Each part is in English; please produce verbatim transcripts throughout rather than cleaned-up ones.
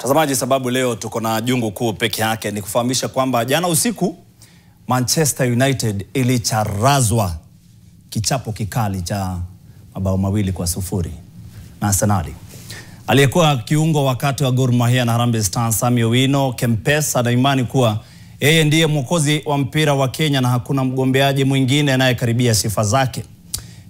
Mtazamaji, sababu leo tuko na jungu kuu peke yake ni kufahamisha kwamba jana usiku Manchester United ilicharazwa kichapo kikali cha mabao mawili kwa sufuri na Sanadi. Aliyekuwa kiungo wakati wa Gor Mahia na Harambee Stars, Samuel Owino, Kempes, ana imani kuwa yeye ndiye mwokozi wa mpira wa Kenya na hakuna mgombeaji mwingine anayekaribia sifa zake.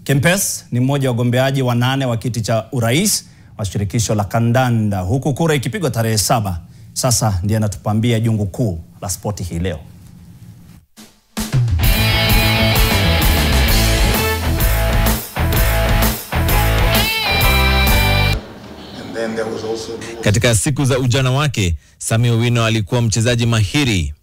Kempes ni mmoja wa wagombeaji wanane wa kiti cha urais wa shirikisho la Kandanda, huku kura ikipigwa tarehe saba. Sasa ndiye anatupambia jungu kuu la spoti hii leo. Katika siku za ujana wake, Samuel Owino alikuwa mchezaji mahiri.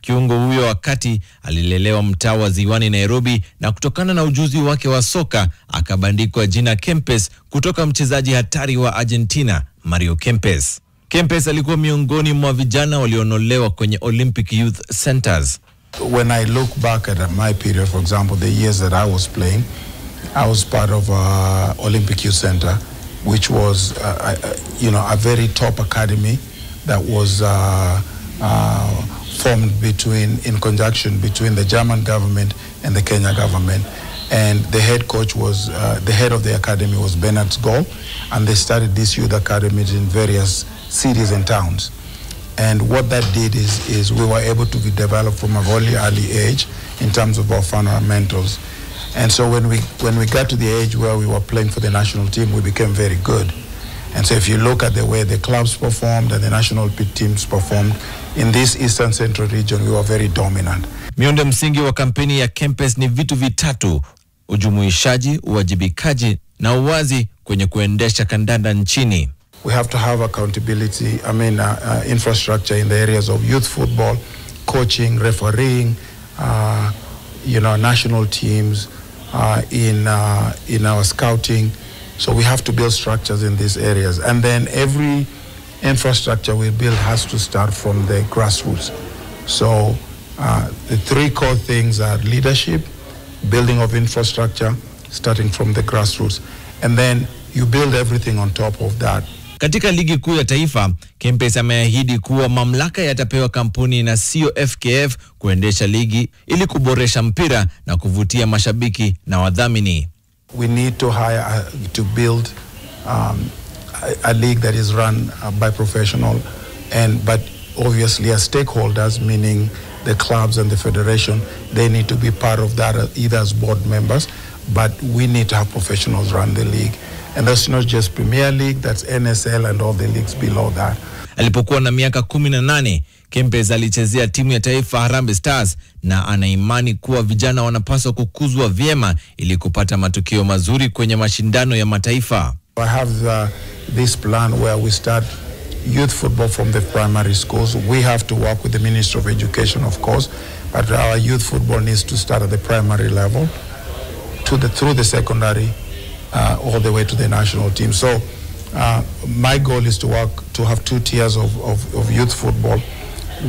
Kiungo huyo wakati alilelewa mtaa wa Ziwani Nairobi, na kutokana na ujuzi wake wa soka akabandikwa jina Kempes kutoka mchezaji hatari wa Argentina Mario Kempes. Kempes alikuwa miongoni mwa vijana walionolewa kwenye Olympic Youth Centers. When I look back at my period, for example, the years that I was playing, I was part of a Olympic Youth Center, which was, uh, uh, you know, a very top academy that was uh, uh, formed between, in conjunction between the German government and the Kenya government. And the head coach was, uh, the head of the academy was Bernard Goh, and they started this youth academy in various cities and towns. And what that did is, is we were able to be developed from a very early age in terms of our fundamentals. And so when we, when we got to the age where we were playing for the national team, we became very good. And so if you look at the way the clubs performed and the national teams performed, in this Eastern Central region, we were very dominant. Miundo msingi wa kampeni ya Kempes ni vitu vitatu: ujumuishaji, uwajibikaji na uwazi kwenye kuendesha kandanda nchini. We have to have accountability, I mean, uh, uh, infrastructure in the areas of youth football, coaching, refereeing, uh, you know, national teams, Uh, in uh, in our scouting. So we have to build structures in these areas, and then every infrastructure we build has to start from the grassroots. So uh, the three core things are leadership, building of infrastructure, starting from the grassroots, and then you build everything on top of that. Katika ligi kuu ya taifa, Kempes ameahidi kuwa mamlaka yatapewa kampuni na C O F K F kuendesha ligi ili kuboresha mpira na kuvutia mashabiki na wadhamini. We need to hire uh, to build um, a, a league that is run uh, by professional, and but obviously as stakeholders, meaning the clubs and the federation, they need to be part of that, either as board members, but we need to have professionals run the league. And that's not just Premier League, that's N S L and all the leagues below that. Alipokuwa na miaka kumi na nane, Kempes alichezea timu ya taifa Harambee Stars, na anaimani kuwa vijana wanapaswa kukuzwa vyema ili kupata matukio mazuri kwenye mashindano ya mataifa. I have the, this plan where we start youth football from the primary schools. We have to work with the Ministry of Education, of course, but our youth football needs to start at the primary level to the through the secondary Uh, all the way to the national team. So uh, my goal is to work to have two tiers of, of, of youth football.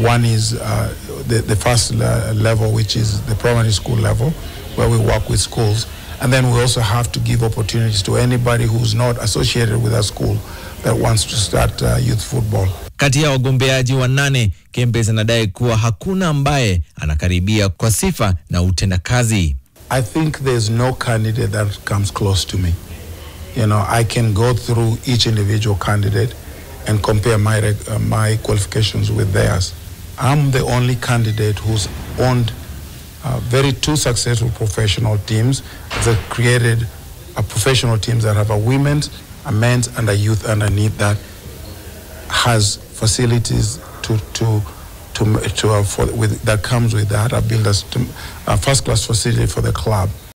One is uh, the, the first level, which is the primary school level, where we work with schools, and then we also have to give opportunities to anybody who's not associated with a school that wants to start uh, youth football. Kati ya wagombeaji wanane, Kempes anadai kuwa hakuna ambaye anakaribia kwa sifa na utendakazi. I think there's no candidate that comes close to me. You know, I can go through each individual candidate and compare my, uh, my qualifications with theirs. I'm the only candidate who's owned uh, very two successful professional teams that created a professional teams that have a women's, a men's, and a youth underneath that, has facilities to, to To, to, uh, for, with, that comes with that. I built a, a first-class facility for the club.